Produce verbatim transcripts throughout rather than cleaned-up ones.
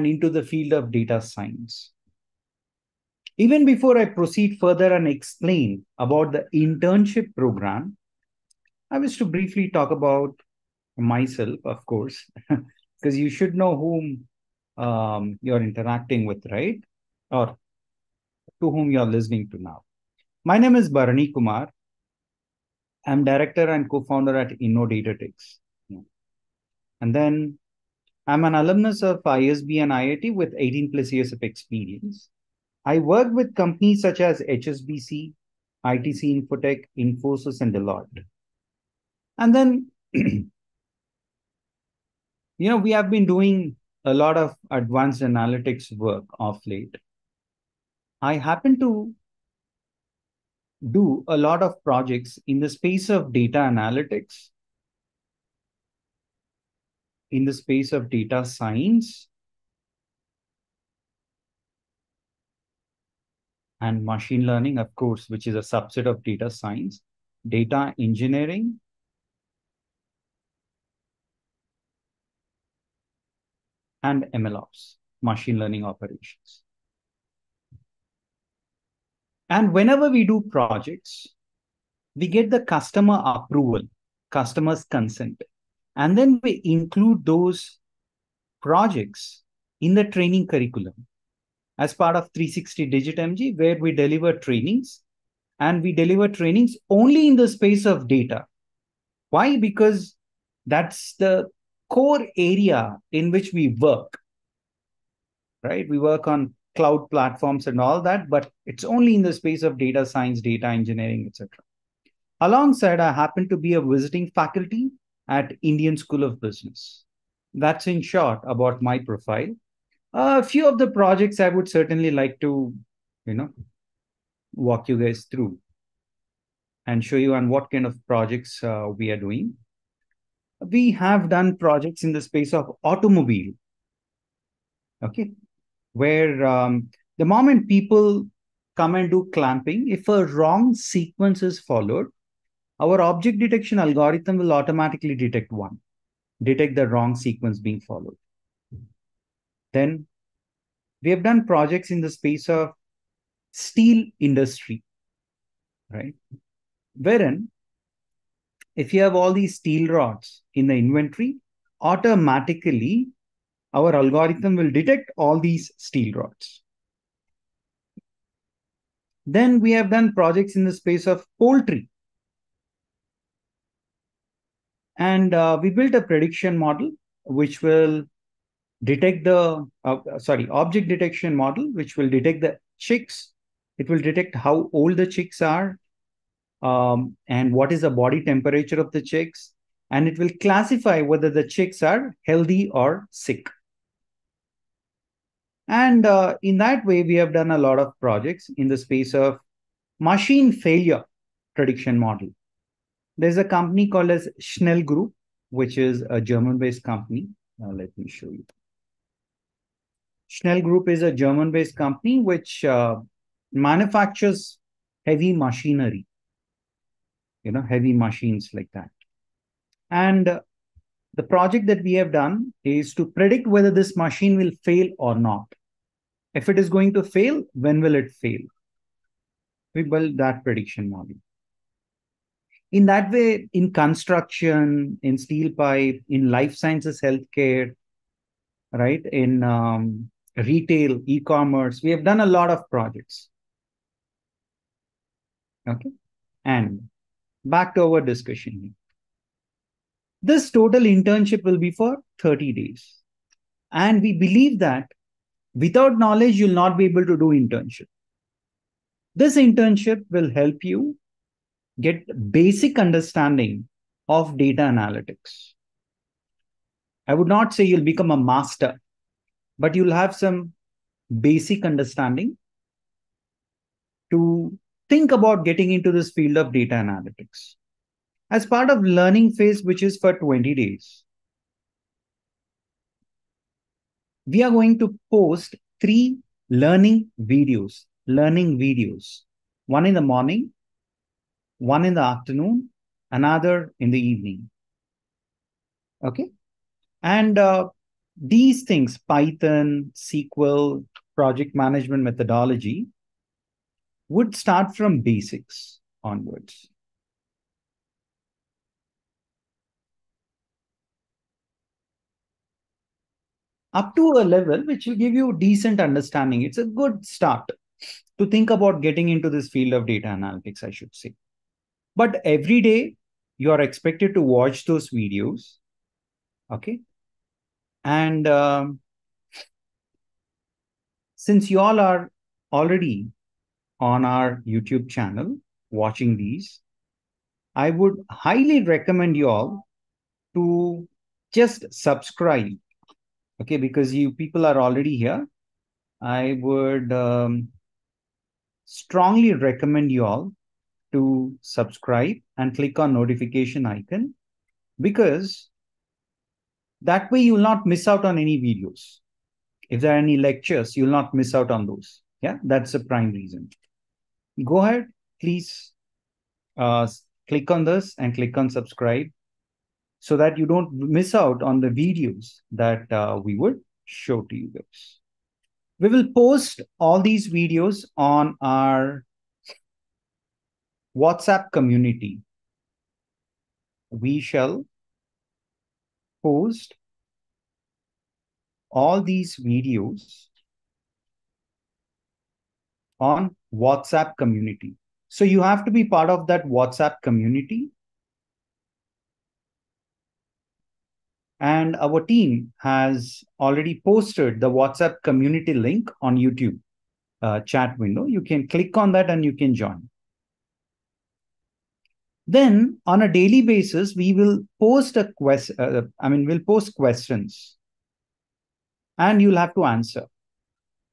and into the field of data science. Even before I proceed further and explain about the internship program, I wish to briefly talk about myself, of course, because you should know whom um, you're interacting with, right? Or to whom you're listening to now. My name is Bharani Kumar. I'm director and co-founder at Innodatatics. And then I'm an alumnus of I S B and I I T with eighteen plus years of experience. I worked with companies such as H S B C, I T C Infotech, Infosys, and Deloitte. And then, you know, we have been doing a lot of advanced analytics work of late. I happen to do a lot of projects in the space of data analytics, in the space of data science and machine learning, of course, which is a subset of data science, data engineering, and MLOps, machine learning operations. And whenever we do projects, we get the customer approval, customer's consent. And then we include those projects in the training curriculum as part of three sixty DigiTMG, where we deliver trainings, and we deliver trainings only in the space of data. Why? Because that's the core area in which we work, right? We work on cloud platforms and all that, but it's only in the space of data science, data engineering, et cetera. Alongside, I happen to be a visiting faculty at Indian School of Business. That's in short about my profile. A few of the projects I would certainly like to, you know, walk you guys through and show you on what kind of projects uh, we are doing. We have done projects in the space of automobile, okay, where um, the moment people come and do clamping, if a wrong sequence is followed, our object detection algorithm will automatically detect one, detect the wrong sequence being followed. Then we have done projects in the space of steel industry, right? Wherein, if you have all these steel rods in the inventory, automatically our algorithm will detect all these steel rods. Then we have done projects in the space of poultry. And uh, we built a prediction model, which will detect the, uh, sorry, object detection model, which will detect the chicks. It will detect how old the chicks are um, and what is the body temperature of the chicks. And it will classify whether the chicks are healthy or sick. And uh, in that way, we have done a lot of projects in the space of machine failure prediction model. There's a company called as Schnell Group, which is a German-based company. Now, let me show you. Schnell Group is a German-based company which uh, manufactures heavy machinery, you know, heavy machines like that. And uh, the project that we have done is to predict whether this machine will fail or not. If it is going to fail, when will it fail? We build that prediction model. In that way, in construction, in steel pipe, in life sciences, healthcare, right, in um, retail, e-commerce, we have done a lot of projects. Okay, and back to our discussion here. This total internship will be for thirty days. And we believe that without knowledge, you'll not be able to do internship. This internship will help you get basic understanding of data analytics. I would not say you'll become a master, but you'll have some basic understanding to think about getting into this field of data analytics. As part of learning phase, which is for twenty days, we are going to post three learning videos, learning videos, one in the morning, one in the afternoon, another in the evening. Okay. And uh, these things, Python, S Q L, project management methodology, would start from basics onwards. Up to a level which will give you decent understanding. It's a good start to think about getting into this field of data analytics, I should say. But every day, you are expected to watch those videos, okay? And um, since you all are already on our YouTube channel watching these, I would highly recommend you all to just subscribe, okay? Because you people are already here. I would um, strongly recommend you all to subscribe and click on notification icon, because that way you will not miss out on any videos. If there are any lectures, you will not miss out on those. Yeah, that's the prime reason. Go ahead, please uh, click on this and click on subscribe so that you don't miss out on the videos that uh, we would show to you guys. We will post all these videos on our WhatsApp community. We shall post all these videos on WhatsApp community. So you have to be part of that WhatsApp community. And our team has already posted the WhatsApp community link on YouTube uh, chat window. You can click on that and you can join. Then on a daily basis, we will post a quest. Uh, I mean, we'll post questions and you'll have to answer.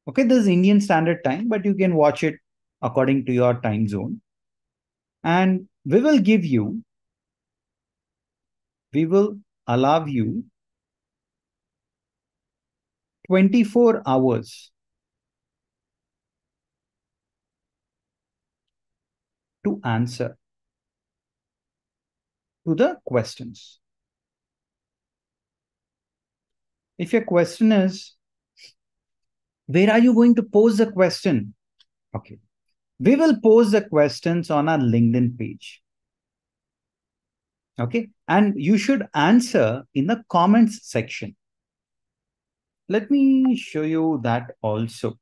Okay, this is Indian Standard Time, but you can watch it according to your time zone. And we will give you, we will allow you twenty-four hours to answer to the questions. If your question is, where are you going to pose the question? Okay, we will pose the questions on our LinkedIn page. Okay, and you should answer in the comments section. Let me show you that also.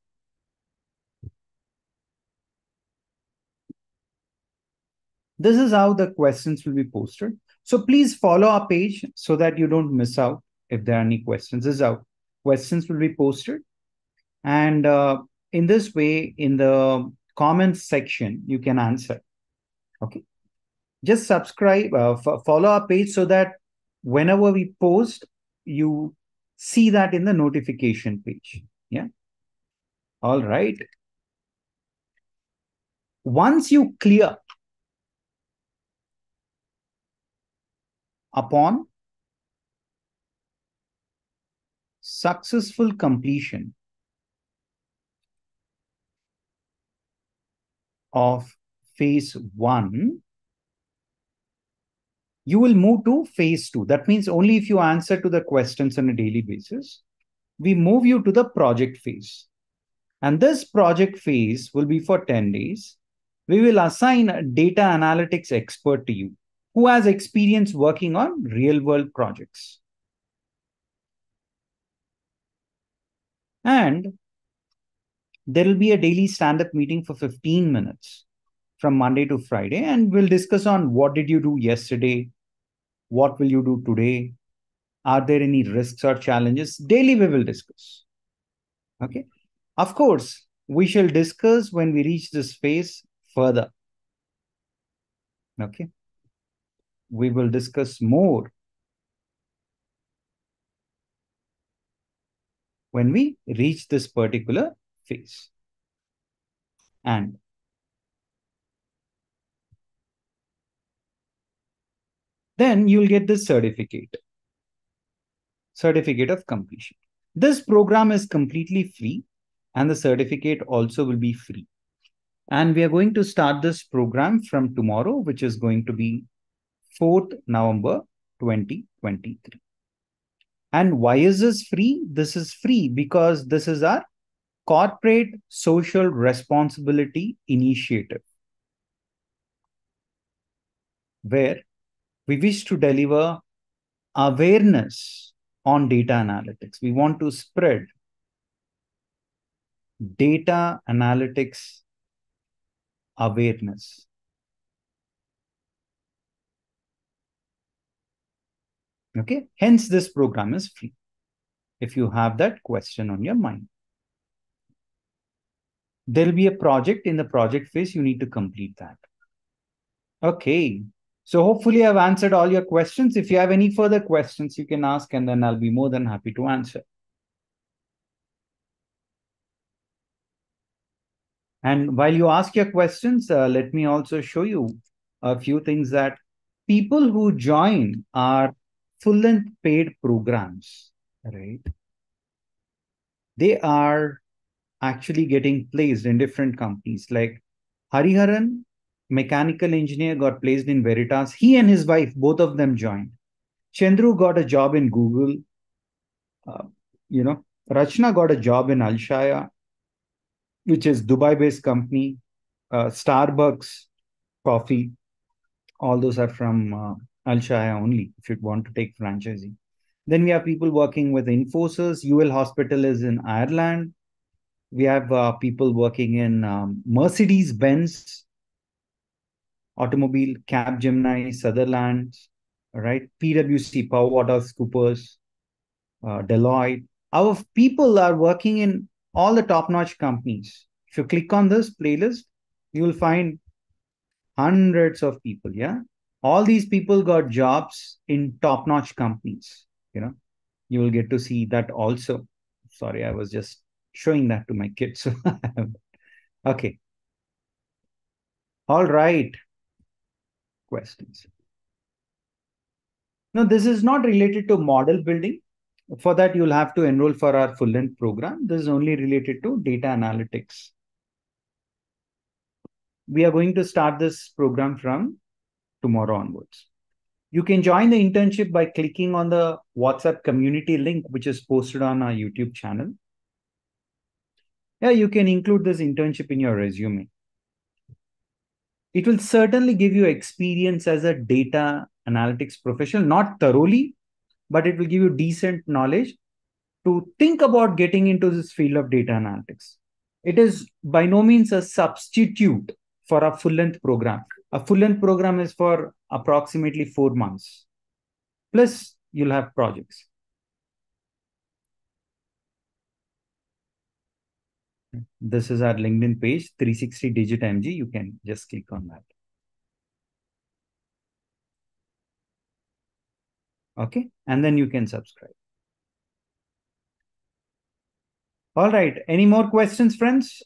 This is how the questions will be posted. So please follow our page so that you don't miss out if there are any questions. This is how questions will be posted. And uh, in this way, in the comments section, you can answer. Okay. Just subscribe, uh, follow our page so that whenever we post, you see that in the notification page. Yeah. All right. Once you clear upon successful completion of phase one, you will move to phase two. That means only if you answer to the questions on a daily basis, we move you to the project phase. And this project phase will be for ten days. We will assign a data analytics expert to you who has experience working on real-world projects. And there will be a daily stand-up meeting for fifteen minutes from Monday to Friday, and we'll discuss on what did you do yesterday, what will you do today, are there any risks or challenges? Daily we will discuss. Okay. Of course, we shall discuss when we reach this phase further. Okay. We will discuss more when we reach this particular phase. And then you'll get this certificate, certificate of completion. This program is completely free and the certificate also will be free. And we are going to start this program from tomorrow, which is going to be fourth November twenty twenty-three. And why is this free? This is free because this is our corporate social responsibility initiative, where we wish to deliver awareness on data analytics. We want to spread data analytics awareness. Okay, hence this program is free if you have that question on your mind. There'll be a project. In the project phase, you need to complete that. Okay, so hopefully I've answered all your questions. If you have any further questions, you can ask and then I'll be more than happy to answer. And while you ask your questions, uh, let me also show you a few things that people who join are full-length paid programs, right? They are actually getting placed in different companies. Like Hariharan, mechanical engineer, got placed in Veritas. He and his wife, both of them joined. Chandru got a job in Google. Uh, you know, Rachna got a job in Alshaya, which is Dubai-based company. Uh, Starbucks, coffee, all those are from Uh, Alshaya only, if you want to take franchising. Then we have people working with Infosys. U L Hospital is in Ireland. We have uh, people working in um, Mercedes-Benz, Automobile, Cap Gemini, Sutherland, right? PwC, PricewaterhouseCoopers, uh, Deloitte. Our people are working in all the top-notch companies. If you click on this playlist, you will find hundreds of people, yeah? All these people got jobs in top-notch companies. You know, you will get to see that also. Sorry, I was just showing that to my kids. Okay. All right. Questions? Now, this is not related to model building. For that, you'll have to enroll for our full-length program. This is only related to data analytics. We are going to start this program from tomorrow onwards. You can join the internship by clicking on the WhatsApp community link, which is posted on our YouTube channel. Yeah, you can include this internship in your resume. It will certainly give you experience as a data analytics professional, not thoroughly, but it will give you decent knowledge to think about getting into this field of data analytics. It is by no means a substitute for a full-length program. A full-length program is for approximately four months. Plus, you'll have projects. This is our LinkedIn page, three sixty digit M G. You can just click on that. Okay, and then you can subscribe. All right, any more questions, friends?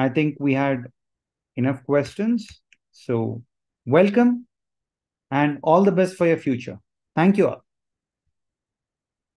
I think we had enough questions. So welcome and all the best for your future. Thank you all.